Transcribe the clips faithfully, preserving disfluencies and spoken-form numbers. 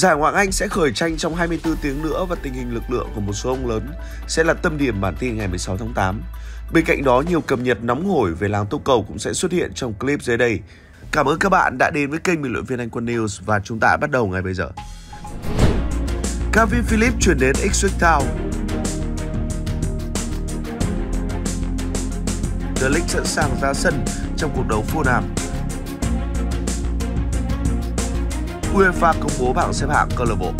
Giải Ngoại hạng Anh sẽ khởi tranh trong hai mươi tư tiếng nữa và tình hình lực lượng của một số ông lớn sẽ là tâm điểm bản tin ngày mười sáu tháng tám. Bên cạnh đó, nhiều cập nhật nóng hổi về làng tốc cầu cũng sẽ xuất hiện trong clip dưới đây. Cảm ơn các bạn đã đến với kênh Bình luận viên Anh Quân News và chúng ta bắt đầu ngay bây giờ. Camvir Phillips chuyển đến Ipswich Town. The League sẵn sàng ra sân trong cuộc đấu Fulham. Uefa công bố bảng xếp hạng câu lạc bộ.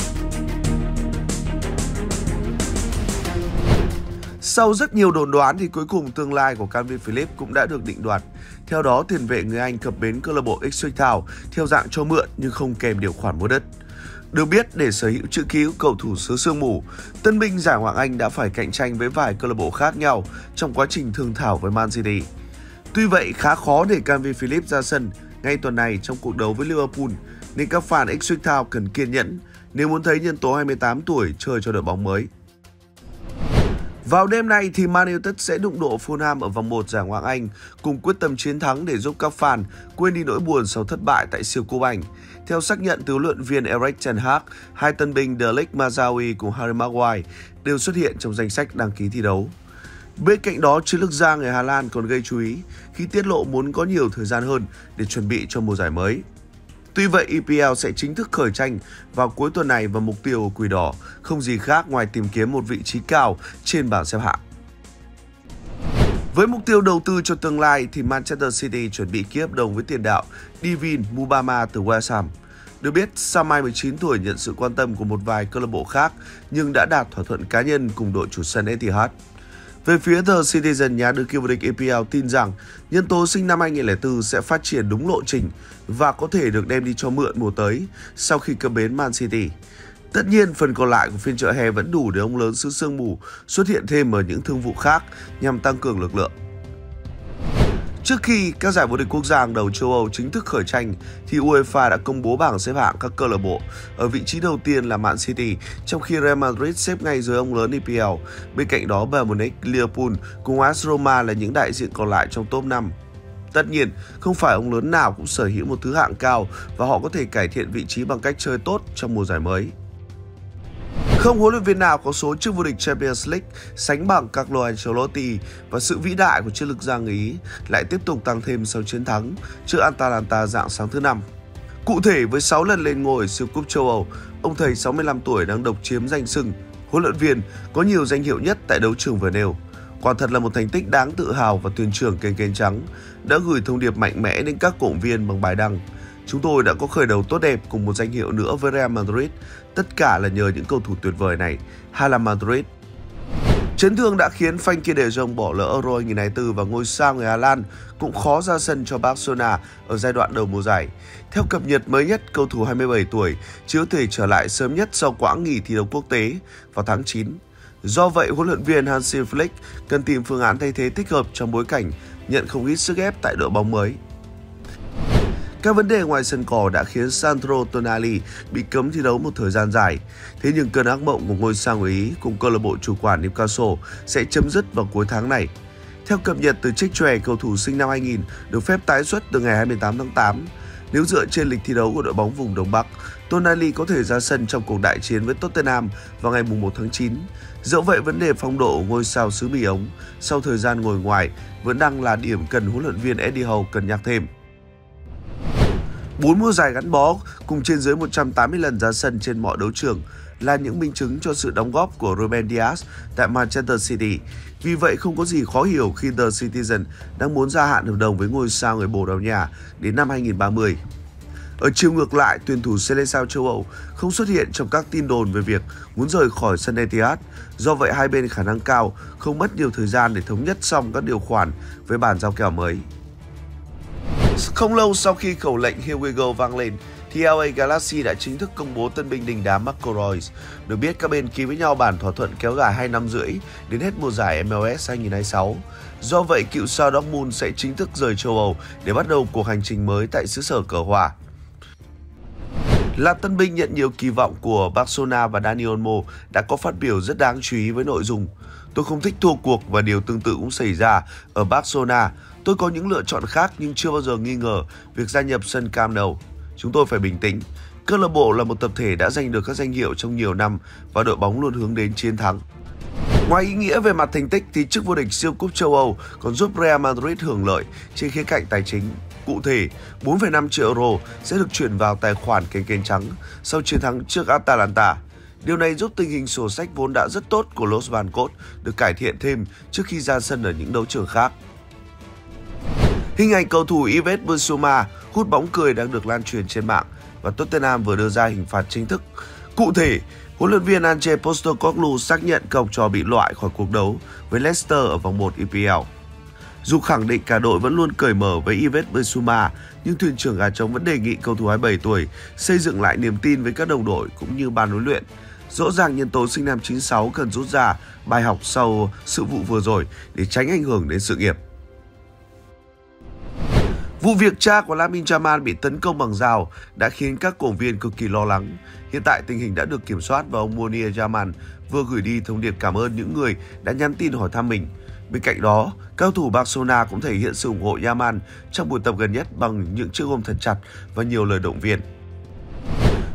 Sau rất nhiều đồn đoán thì cuối cùng tương lai của Camvir Phillips cũng đã được định đoạt. Theo đó, tiền vệ người Anh cập bến câu lạc bộ Exeter theo dạng cho mượn nhưng không kèm điều khoản mua đất. Được biết, để sở hữu chữ ký cầu thủ xứ sương mù, tân binh giải Ngoại hạng Anh đã phải cạnh tranh với vài câu lạc bộ khác nhau trong quá trình thương thảo với Man City. Tuy vậy, khá khó để Camvir Phillips ra sân ngay tuần này trong cuộc đấu với Liverpool, nên các fan Ipswich Town cần kiên nhẫn nếu muốn thấy nhân tố hai mươi tám tuổi chơi cho đội bóng mới. Vào đêm nay thì Man United sẽ đụng độ Fulham ở vòng một giải Ngoại hạng Anh cùng quyết tâm chiến thắng để giúp các fan quên đi nỗi buồn sau thất bại tại siêu cúp Anh. Theo xác nhận từ huấn luyện viên Erik Ten Hag, hai tân binh The League Mazawi cùng Harry Maguire đều xuất hiện trong danh sách đăng ký thi đấu. Bên cạnh đó, chiến lược gia người Hà Lan còn gây chú ý khi tiết lộ muốn có nhiều thời gian hơn để chuẩn bị cho mùa giải mới. Tuy vậy, e pê lờ sẽ chính thức khởi tranh vào cuối tuần này và mục tiêu của Quỷ Đỏ không gì khác ngoài tìm kiếm một vị trí cao trên bảng xếp hạng. Với mục tiêu đầu tư cho tương lai thì Manchester City chuẩn bị ký hợp đồng với tiền đạo Divin Mubama từ West Ham. Được biết, Sam Mai mười chín tuổi nhận sự quan tâm của một vài câu lạc bộ khác nhưng đã đạt thỏa thuận cá nhân cùng đội chủ sân Etihad. Về phía The Citizen, nhà đương kim vô địch e pê lờ tin rằng nhân tố sinh năm hai nghìn không trăm lẻ bốn sẽ phát triển đúng lộ trình và có thể được đem đi cho mượn mùa tới sau khi cập bến Man City. Tất nhiên, phần còn lại của phiên chợ hè vẫn đủ để ông lớn xứ sương mù xuất hiện thêm ở những thương vụ khác nhằm tăng cường lực lượng. Trước khi các giải vô địch quốc gia hàng đầu châu Âu chính thức khởi tranh thì UEFA đã công bố bảng xếp hạng các câu lạc bộ. Ở vị trí đầu tiên là Man City, trong khi Real Madrid xếp ngay dưới ông lớn e pê lờ. Bên cạnh đó, Bayern Munich, Liverpool cùng a ét Roma là những đại diện còn lại trong top năm. Tất nhiên, không phải ông lớn nào cũng sở hữu một thứ hạng cao và họ có thể cải thiện vị trí bằng cách chơi tốt trong mùa giải mới. Không huấn luyện viên nào có số chức vô địch Champions League sánh bằng Carlo Ancelotti và sự vĩ đại của chiến lược gia người Ý lại tiếp tục tăng thêm sau chiến thắng trước Atalanta rạng sáng thứ năm. Cụ thể, với sáu lần lên ngôi siêu cúp châu Âu, ông thầy sáu mươi lăm tuổi đang độc chiếm danh xưng huấn luyện viên có nhiều danh hiệu nhất tại đấu trường vừa nêu. Quả thật là một thành tích đáng tự hào và thuyền trưởng kênh Kênh Trắng đã gửi thông điệp mạnh mẽ đến các cổ động viên bằng bài đăng. Chúng tôi đã có khởi đầu tốt đẹp cùng một danh hiệu nữa với Real Madrid. Tất cả là nhờ những cầu thủ tuyệt vời này, Hala Madrid. Chấn thương đã khiến Frenkie De Jong bỏ lỡ Euro hai nghìn không trăm lẻ bốn và ngôi sao người Hà Lan cũng khó ra sân cho Barcelona ở giai đoạn đầu mùa giải. Theo cập nhật mới nhất, cầu thủ hai mươi bảy tuổi chỉ có thể trở lại sớm nhất sau quãng nghỉ thi đấu quốc tế vào tháng chín. Do vậy, huấn luyện viên Hansi Flick cần tìm phương án thay thế thích hợp trong bối cảnh nhận không ít sức ép tại đội bóng mới. Các vấn đề ngoài sân cỏ đã khiến Sandro Tonali bị cấm thi đấu một thời gian dài. Thế nhưng cơn ác mộng của ngôi sao người Ý cùng câu lạc bộ chủ quản Newcastle sẽ chấm dứt vào cuối tháng này. Theo cập nhật từ Trích Chòe, cầu thủ sinh năm hai nghìn được phép tái xuất từ ngày hai mươi tám tháng tám. Nếu dựa trên lịch thi đấu của đội bóng vùng Đông Bắc, Tonali có thể ra sân trong cuộc đại chiến với Tottenham vào ngày mùng một tháng chín. Dẫu vậy, vấn đề phong độ ngôi sao xứ Bì Ống sau thời gian ngồi ngoài vẫn đang là điểm cần huấn luyện viên Eddie Howe cân nhắc thêm. Bốn mùa giải gắn bó cùng trên dưới một trăm tám mươi lần ra sân trên mọi đấu trường là những minh chứng cho sự đóng góp của Ruben Dias tại Manchester City. Vì vậy, không có gì khó hiểu khi The Citizen đang muốn gia hạn hợp đồng với ngôi sao người Bồ Đào Nha đến năm hai nghìn không trăm ba mươi. Ở chiều ngược lại, tuyển thủ Seleção châu Âu không xuất hiện trong các tin đồn về việc muốn rời khỏi sân Etihad. Do vậy, hai bên khả năng cao không mất nhiều thời gian để thống nhất xong các điều khoản với bản giao kèo mới. Không lâu sau khi khẩu lệnh Here We Go vang lên thì lờ a Galaxy đã chính thức công bố tân binh đình đám Marco Reus. Được biết, các bên ký với nhau bản thỏa thuận kéo dài hai năm rưỡi đến hết mùa giải em lờ ét hai nghìn không trăm hai mươi sáu. Do vậy, cựu sao Dortmund sẽ chính thức rời châu Âu để bắt đầu cuộc hành trình mới tại xứ sở cờ hoa. Là tân binh nhận nhiều kỳ vọng của Barcelona và Dani Olmo đã có phát biểu rất đáng chú ý với nội dung: "Tôi không thích thua cuộc và điều tương tự cũng xảy ra ở Barcelona. Tôi có những lựa chọn khác nhưng chưa bao giờ nghi ngờ việc gia nhập sân Camp Nou. Chúng tôi phải bình tĩnh. Câu lạc bộ là một tập thể đã giành được các danh hiệu trong nhiều năm và đội bóng luôn hướng đến chiến thắng. Ngoài ý nghĩa về mặt thành tích thì chức vô địch siêu cúp châu Âu còn giúp Real Madrid hưởng lợi trên khía cạnh tài chính. Cụ thể, bốn phẩy năm triệu euro sẽ được chuyển vào tài khoản kênh kênh trắng sau chiến thắng trước Atalanta. Điều này giúp tình hình sổ sách vốn đã rất tốt của Los Blancos được cải thiện thêm trước khi ra sân ở những đấu trường khác. Hình ảnh cầu thủ Yves Bissouma hút bóng cười đang được lan truyền trên mạng và Tottenham vừa đưa ra hình phạt chính thức. Cụ thể, huấn luyện viên Ange Postecoglou xác nhận cậu trò bị loại khỏi cuộc đấu với Leicester ở vòng một E P L. Dù khẳng định cả đội vẫn luôn cởi mở với Yves Bissouma, nhưng thuyền trưởng gà trống vẫn đề nghị cầu thủ hai mươi bảy tuổi xây dựng lại niềm tin với các đồng đội cũng như ban huấn luyện. Rõ ràng nhân tố sinh năm chín sáu cần rút ra bài học sau sự vụ vừa rồi để tránh ảnh hưởng đến sự nghiệp. Vụ việc cha của Lamine Yamal bị tấn công bằng dao đã khiến các cổ viên cực kỳ lo lắng. Hiện tại tình hình đã được kiểm soát và ông Munir Yamal vừa gửi đi thông điệp cảm ơn những người đã nhắn tin hỏi thăm mình. Bên cạnh đó, cao thủ Barcelona cũng thể hiện sự ủng hộ Yamal trong buổi tập gần nhất bằng những chiếc ôm thật chặt và nhiều lời động viên.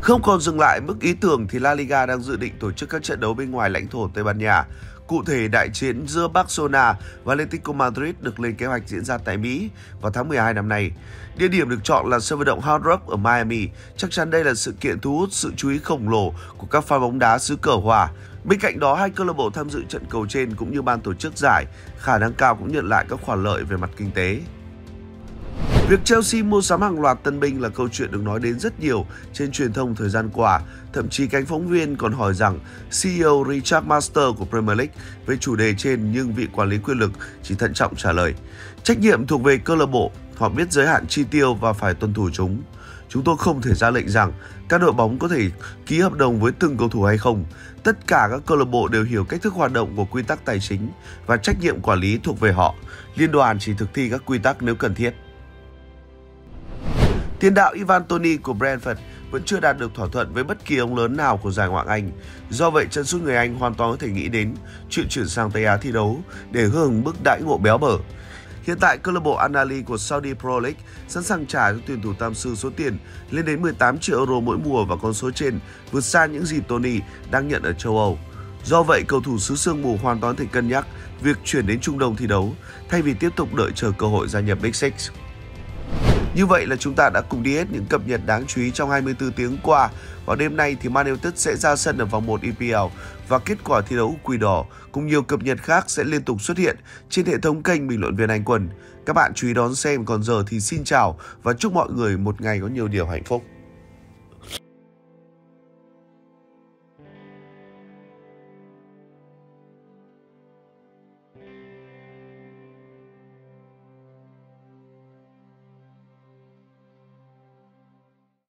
Không còn dừng lại mức ý tưởng thì La Liga đang dự định tổ chức các trận đấu bên ngoài lãnh thổ Tây Ban Nha. Cụ thể, đại chiến giữa Barcelona và Atletico Madrid được lên kế hoạch diễn ra tại Mỹ vào tháng mười hai năm nay. Địa điểm được chọn là sân vận động Hard Rock ở Miami. Chắc chắn đây là sự kiện thu hút sự chú ý khổng lồ của các fan bóng đá xứ cờ hòa. Bên cạnh đó, hai câu lạc bộ tham dự trận cầu trên cũng như ban tổ chức giải khả năng cao cũng nhận lại các khoản lợi về mặt kinh tế. Việc Chelsea mua sắm hàng loạt tân binh là câu chuyện được nói đến rất nhiều trên truyền thông thời gian qua. Thậm chí cánh phóng viên còn hỏi rằng xê e ô Richard Master của Premier League về chủ đề trên, nhưng vị quản lý quyền lực chỉ thận trọng trả lời: trách nhiệm thuộc về câu lạc bộ, họ biết giới hạn chi tiêu và phải tuân thủ chúng. Chúng tôi không thể ra lệnh rằng các đội bóng có thể ký hợp đồng với từng cầu thủ hay không. Tất cả các câu lạc bộ đều hiểu cách thức hoạt động của quy tắc tài chính và trách nhiệm quản lý thuộc về họ. Liên đoàn chỉ thực thi các quy tắc nếu cần thiết. Tiền đạo Ivan Toney của Brentford vẫn chưa đạt được thỏa thuận với bất kỳ ông lớn nào của giải Ngoại hạng Anh. Do vậy, chân sút người Anh hoàn toàn có thể nghĩ đến chuyện chuyển sang Tây Á thi đấu để hưởng mức đãi ngộ béo bở. Hiện tại, câu lạc bộ Al Ahly của Saudi Pro League sẵn sàng trả cho tuyển thủ Tam Sư số tiền lên đến mười tám triệu euro mỗi mùa, và con số trên vượt xa những gì Toney đang nhận ở châu Âu. Do vậy, cầu thủ xứ Sương Mù hoàn toàn có thể cân nhắc việc chuyển đến Trung Đông thi đấu thay vì tiếp tục đợi chờ cơ hội gia nhập Big Six. Như vậy là chúng ta đã cùng đi hết những cập nhật đáng chú ý trong hai mươi tư tiếng qua. Vào đêm nay thì Man United sẽ ra sân ở vòng một E P L và kết quả thi đấu của Quỷ Đỏ cùng nhiều cập nhật khác sẽ liên tục xuất hiện trên hệ thống kênh Bình Luận Viên Anh Quân. Các bạn chú ý đón xem, còn giờ thì xin chào và chúc mọi người một ngày có nhiều điều hạnh phúc.